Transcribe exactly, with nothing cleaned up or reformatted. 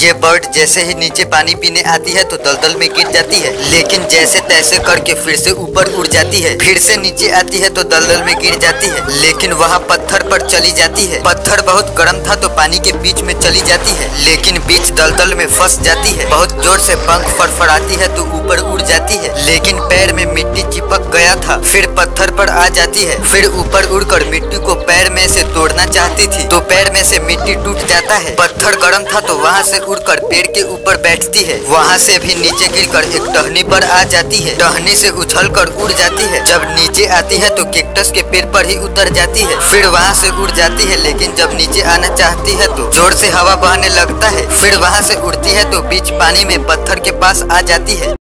ये बर्ड जैसे ही नीचे पानी पीने आती है तो दलदल में गिर जाती है, लेकिन जैसे तैसे करके फिर से ऊपर उड़ जाती है। फिर से नीचे आती है तो दलदल में गिर जाती है, लेकिन वहाँ पत्थर पर चली जाती है। पत्थर बहुत गर्म था तो पानी के बीच में चली जाती है, लेकिन बीच दलदल में फंस जाती है। बहुत जोर से पंख फड़फड़ाती है तो ऊपर उड़ जाती है, लेकिन पैर में मिट्टी चिपक गया था। फिर पत्थर पर आ जाती है, फिर ऊपर उड़कर मिट्टी को पैर में से तोड़ना चाहती थी तो पैर में से मिट्टी टूट जाता है। पत्थर गर्म था तो वहाँ से उड़कर पेड़ के ऊपर बैठती है, वहाँ से भी नीचे गिरकर एक टहनी पर आ जाती है। टहनी से उछलकर उड़ जाती है। जब नीचे आती है तो कैक्टस के पेड़ पर ही उतर जाती है, फिर वहाँ से उड़ जाती है। लेकिन जब नीचे आना चाहती है तो जोर से हवा बहने लगता है, फिर वहाँ से उड़ती है तो बीच पानी में पत्थर के पास आ जाती है।